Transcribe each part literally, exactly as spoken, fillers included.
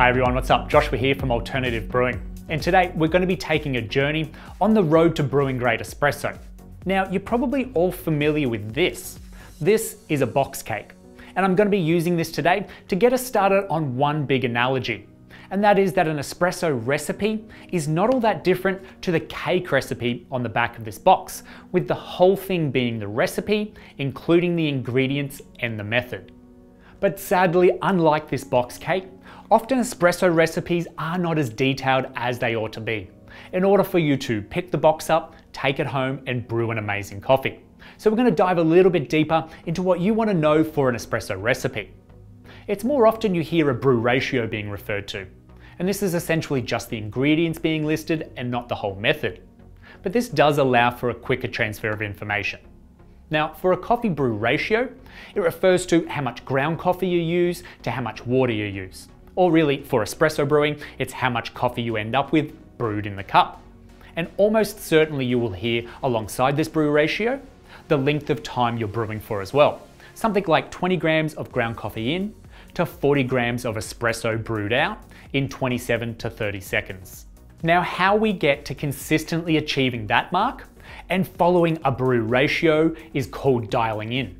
Hi everyone, what's up? Joshua here from Alternative Brewing. And today we're going to be taking a journey on the road to brewing great espresso. Now, you're probably all familiar with this. This is a box cake. And I'm going to be using this today to get us started on one big analogy. And that is that an espresso recipe is not all that different to the cake recipe on the back of this box, with the whole thing being the recipe, including the ingredients and the method. But sadly, unlike this box cake, often espresso recipes are not as detailed as they ought to be, in order for you to pick the box up, take it home and brew an amazing coffee. So we're going to dive a little bit deeper into what you want to know for an espresso recipe. It's more often you hear a brew ratio being referred to, and this is essentially just the ingredients being listed and not the whole method. But this does allow for a quicker transfer of information. Now, for a coffee brew ratio, it refers to how much ground coffee you use to how much water you use. Or really, for espresso brewing, it's how much coffee you end up with brewed in the cup. And almost certainly you will hear, alongside this brew ratio, the length of time you're brewing for as well. Something like twenty grams of ground coffee in to forty grams of espresso brewed out in twenty-seven to thirty seconds. Now, how we get to consistently achieving that mark and following a brew ratio is called dialing in.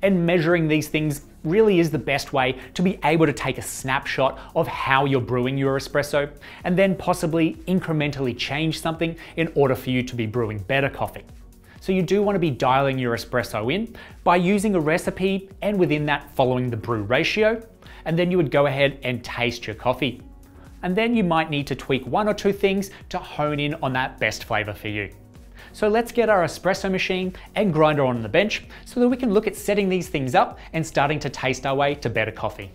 And measuring these things really is the best way to be able to take a snapshot of how you're brewing your espresso and then possibly incrementally change something in order for you to be brewing better coffee. So you do want to be dialing your espresso in by using a recipe and within that following the brew ratio, and then you would go ahead and taste your coffee. And then you might need to tweak one or two things to hone in on that best flavor for you. So let's get our espresso machine and grinder on the bench so that we can look at setting these things up and starting to taste our way to better coffee.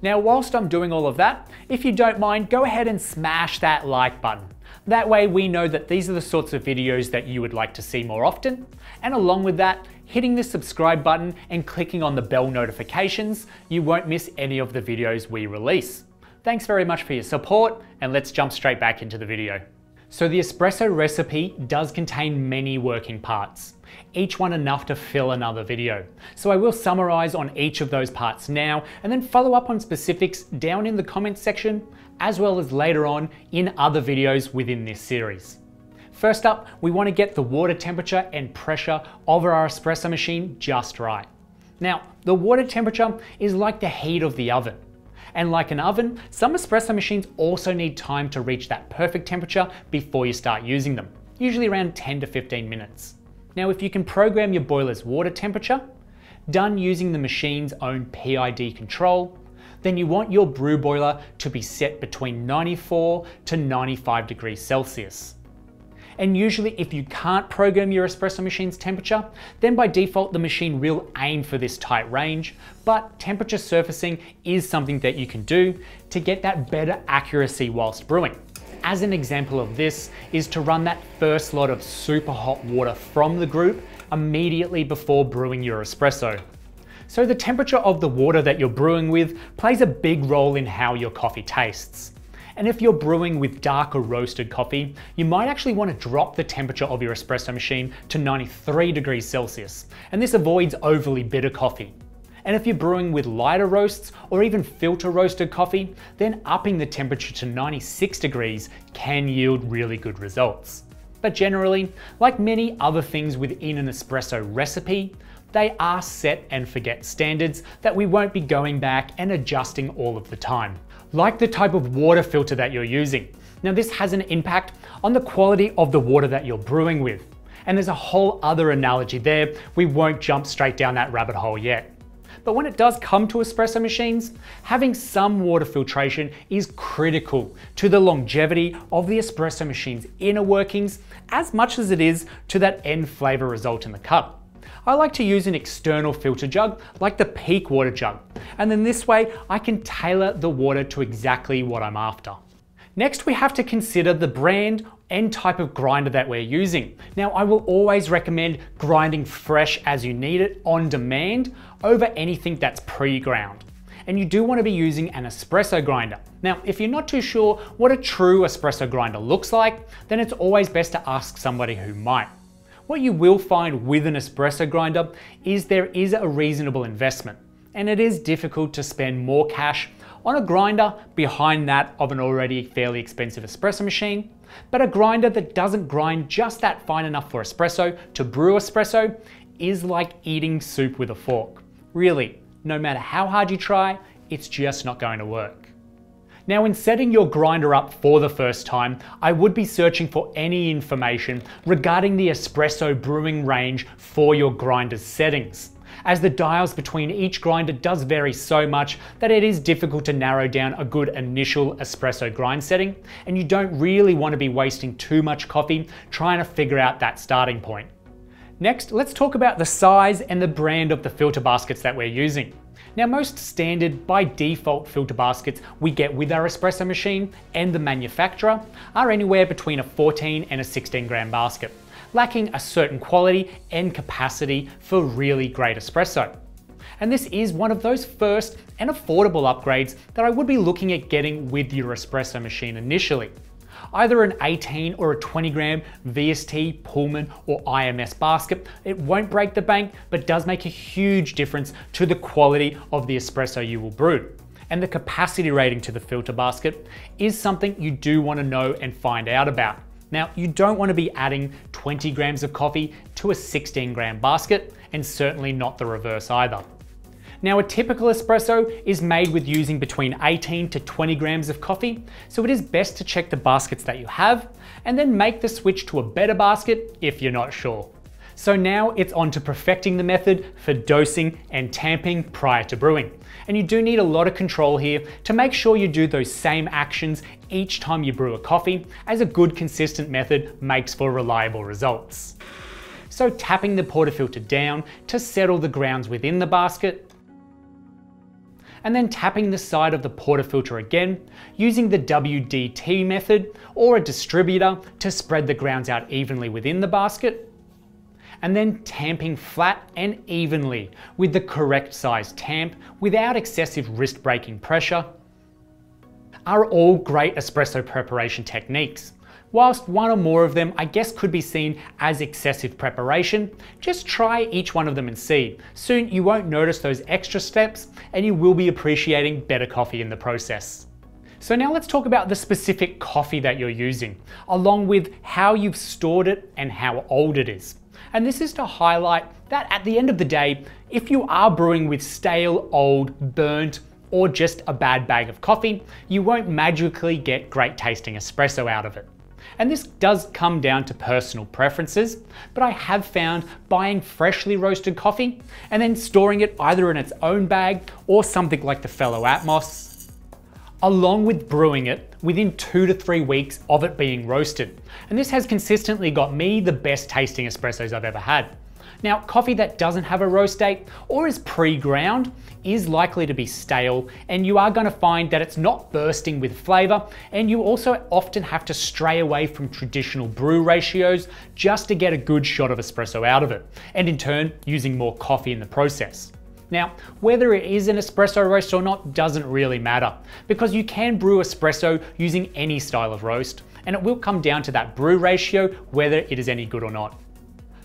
Now, whilst I'm doing all of that, if you don't mind, go ahead and smash that like button. That way we know that these are the sorts of videos that you would like to see more often. And along with that, hitting the subscribe button and clicking on the bell notifications, you won't miss any of the videos we release. Thanks very much for your support, and let's jump straight back into the video. So the espresso recipe does contain many working parts, each one enough to fill another video. So I will summarize on each of those parts now and then follow up on specifics down in the comments section, as well as later on in other videos within this series. First up, we want to get the water temperature and pressure of our espresso machine just right. Now, the water temperature is like the heat of the oven. And like an oven, some espresso machines also need time to reach that perfect temperature before you start using them, usually around ten to fifteen minutes. Now, if you can program your boiler's water temperature, done using the machine's own P I D control, then you want your brew boiler to be set between ninety-four to ninety-five degrees Celsius. And usually if you can't program your espresso machine's temperature, then by default the machine will aim for this tight range, but temperature surfacing is something that you can do to get that better accuracy whilst brewing. As an example of this is to run that first lot of super hot water from the group immediately before brewing your espresso. So the temperature of the water that you're brewing with plays a big role in how your coffee tastes. And if you're brewing with darker roasted coffee, you might actually want to drop the temperature of your espresso machine to ninety-three degrees Celsius, and this avoids overly bitter coffee. And if you're brewing with lighter roasts or even filter roasted coffee, then upping the temperature to ninety-six degrees can yield really good results. But generally, like many other things within an espresso recipe, they are set and forget standards that we won't be going back and adjusting all of the time. Like the type of water filter that you're using. Now, this has an impact on the quality of the water that you're brewing with. And there's a whole other analogy there. We won't jump straight down that rabbit hole yet. But when it does come to espresso machines, having some water filtration is critical to the longevity of the espresso machine's inner workings as much as it is to that end flavor result in the cup. I like to use an external filter jug, like the Peak water jug, and then this way I can tailor the water to exactly what I'm after. Next, we have to consider the brand and type of grinder that we're using. Now, I will always recommend grinding fresh as you need it on demand over anything that's pre-ground. And you do want to be using an espresso grinder. Now, if you're not too sure what a true espresso grinder looks like, then it's always best to ask somebody who might. What you will find with an espresso grinder is there is a reasonable investment, and it is difficult to spend more cash on a grinder behind that of an already fairly expensive espresso machine, but a grinder that doesn't grind just that fine enough for espresso to brew espresso is like eating soup with a fork. Really, no matter how hard you try, it's just not going to work. Now, in setting your grinder up for the first time, I would be searching for any information regarding the espresso brewing range for your grinder's settings, as the dials between each grinder does vary so much that it is difficult to narrow down a good initial espresso grind setting, and you don't really want to be wasting too much coffee trying to figure out that starting point. Next, let's talk about the size and the brand of the filter baskets that we're using. Now, most standard by default filter baskets we get with our espresso machine and the manufacturer are anywhere between a fourteen and a sixteen gram basket, lacking a certain quality and capacity for really great espresso. And this is one of those first and affordable upgrades that I would be looking at getting with your espresso machine initially. Either an eighteen or a twenty gram V S T, Pullman or I M S basket, it won't break the bank but does make a huge difference to the quality of the espresso you will brew. And the capacity rating to the filter basket is something you do want to know and find out about. Now, you don't want to be adding twenty grams of coffee to a sixteen gram basket, and certainly not the reverse either. Now, a typical espresso is made with using between eighteen to twenty grams of coffee, so it is best to check the baskets that you have and then make the switch to a better basket if you're not sure. So now it's on to perfecting the method for dosing and tamping prior to brewing. And you do need a lot of control here to make sure you do those same actions each time you brew a coffee, as a good consistent method makes for reliable results. So tapping the portafilter down to settle the grounds within the basket, and then tapping the side of the portafilter again, using the W D T method or a distributor to spread the grounds out evenly within the basket, and then tamping flat and evenly with the correct size tamp without excessive wrist breaking pressure are all great espresso preparation techniques. Whilst one or more of them I guess could be seen as excessive preparation, just try each one of them and see. Soon you won't notice those extra steps and you will be appreciating better coffee in the process. So now let's talk about the specific coffee that you're using, along with how you've stored it and how old it is. And this is to highlight that at the end of the day, if you are brewing with stale, old, burnt, or just a bad bag of coffee, you won't magically get great tasting espresso out of it. And this does come down to personal preferences, but I have found buying freshly roasted coffee and then storing it either in its own bag or something like the Fellow Atmos, along with brewing it within two to three weeks of it being roasted. And this has consistently got me the best tasting espressos I've ever had. Now, coffee that doesn't have a roast date or is pre-ground is likely to be stale, and you are going to find that it's not bursting with flavour, and you also often have to stray away from traditional brew ratios just to get a good shot of espresso out of it, and in turn using more coffee in the process. Now, whether it is an espresso roast or not doesn't really matter, because you can brew espresso using any style of roast, and it will come down to that brew ratio whether it is any good or not.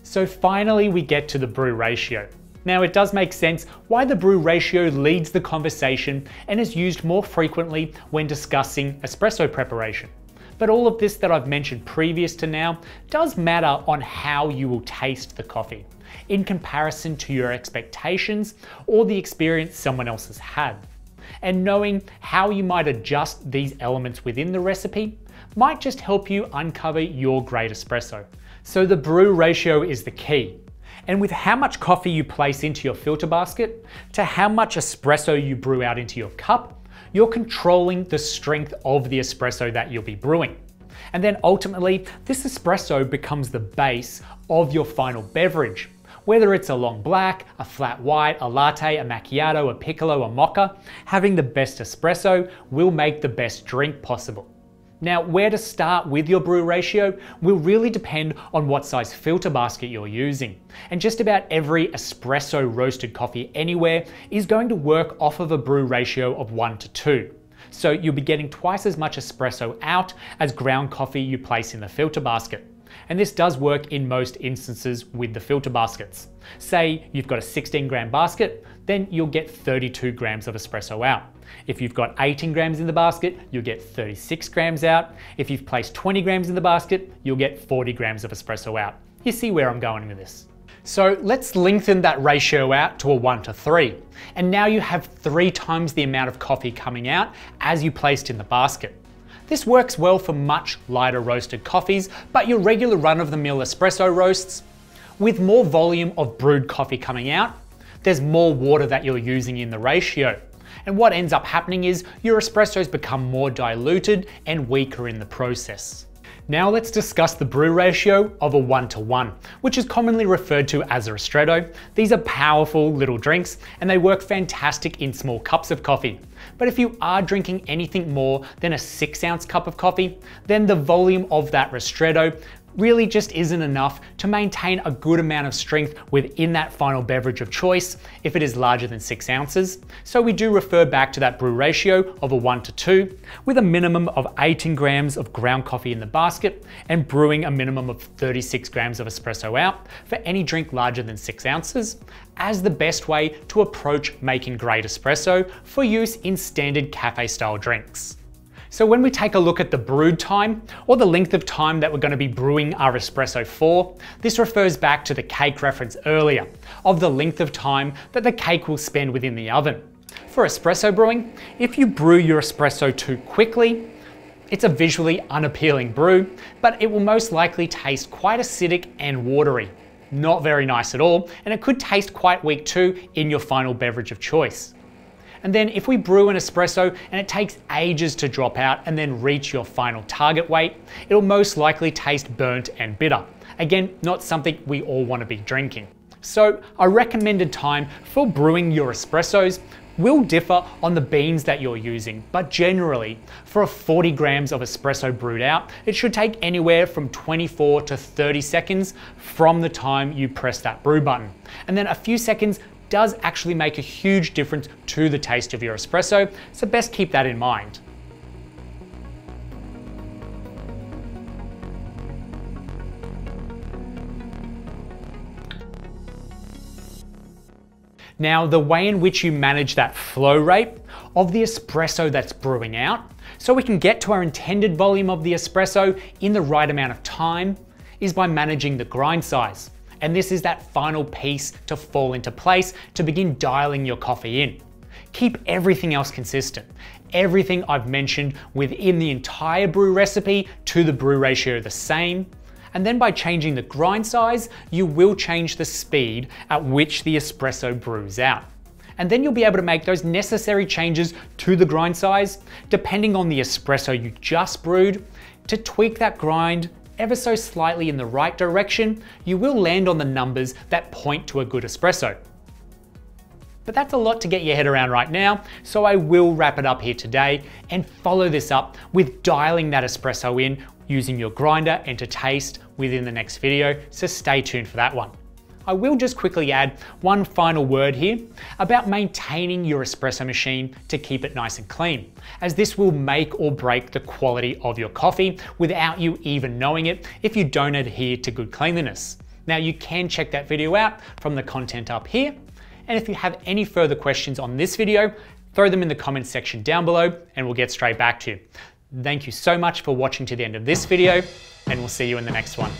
So finally we get to the brew ratio. Now, it does make sense why the brew ratio leads the conversation and is used more frequently when discussing espresso preparation. But all of this that I've mentioned previous to now does matter on how you will taste the coffee in comparison to your expectations or the experience someone else has had. And knowing how you might adjust these elements within the recipe might just help you uncover your great espresso. So the brew ratio is the key. And with how much coffee you place into your filter basket to how much espresso you brew out into your cup, you're controlling the strength of the espresso that you'll be brewing. And then ultimately, this espresso becomes the base of your final beverage. Whether it's a long black, a flat white, a latte, a macchiato, a piccolo, a mocha, having the best espresso will make the best drink possible. Now, where to start with your brew ratio will really depend on what size filter basket you're using. And just about every espresso roasted coffee anywhere is going to work off of a brew ratio of one to two. So you'll be getting twice as much espresso out as ground coffee you place in the filter basket. and this does work in most instances with the filter baskets. Say you've got a sixteen gram basket, then you'll get thirty-two grams of espresso out. If you've got eighteen grams in the basket, you'll get thirty-six grams out. If you've placed twenty grams in the basket, you'll get forty grams of espresso out. You see where I'm going with this. So let's lengthen that ratio out to a one to three. And now you have three times the amount of coffee coming out as you placed in the basket. This works well for much lighter roasted coffees, but your regular run-of-the-mill espresso roasts, with more volume of brewed coffee coming out, there's more water that you're using in the ratio. And what ends up happening is your espressos become more diluted and weaker in the process. Now let's discuss the brew ratio of a one to one, which is commonly referred to as a ristretto. These are powerful little drinks and they work fantastic in small cups of coffee. But if you are drinking anything more than a six ounce cup of coffee, then the volume of that ristretto really just isn't enough to maintain a good amount of strength within that final beverage of choice if it is larger than six ounces. So we do refer back to that brew ratio of a one to two with a minimum of eighteen grams of ground coffee in the basket and brewing a minimum of thirty-six grams of espresso out for any drink larger than six ounces as the best way to approach making great espresso for use in standard cafe style drinks. So when we take a look at the brewed time, or the length of time that we're going to be brewing our espresso for, this refers back to the cake reference earlier, of the length of time that the cake will spend within the oven. For espresso brewing, if you brew your espresso too quickly, it's a visually unappealing brew, but it will most likely taste quite acidic and watery. Not very nice at all, and it could taste quite weak too in your final beverage of choice. And then if we brew an espresso and it takes ages to drop out and then reach your final target weight, it'll most likely taste burnt and bitter. Again, not something we all want to be drinking. So a recommended time for brewing your espressos will differ on the beans that you're using, but generally for a forty grams of espresso brewed out, it should take anywhere from twenty-four to thirty seconds from the time you press that brew button. And then a few seconds does actually make a huge difference to the taste of your espresso, so best keep that in mind. Now, the way in which you manage that flow rate of the espresso that's brewing out, so we can get to our intended volume of the espresso in the right amount of time, is by managing the grind size. And this is that final piece to fall into place to begin dialing your coffee in. Keep everything else consistent. Everything I've mentioned within the entire brew recipe to the brew ratio the same. And then by changing the grind size, you will change the speed at which the espresso brews out. And then you'll be able to make those necessary changes to the grind size, depending on the espresso you just brewed, to tweak that grind ever so slightly in the right direction, you will land on the numbers that point to a good espresso. But that's a lot to get your head around right now, so I will wrap it up here today and follow this up with dialing that espresso in using your grinder and to taste within the next video, so stay tuned for that one. I will just quickly add one final word here about maintaining your espresso machine to keep it nice and clean, as this will make or break the quality of your coffee without you even knowing it if you don't adhere to good cleanliness. Now you can check that video out from the content up here, and if you have any further questions on this video, throw them in the comments section down below and we'll get straight back to you. Thank you so much for watching to the end of this video, and we'll see you in the next one.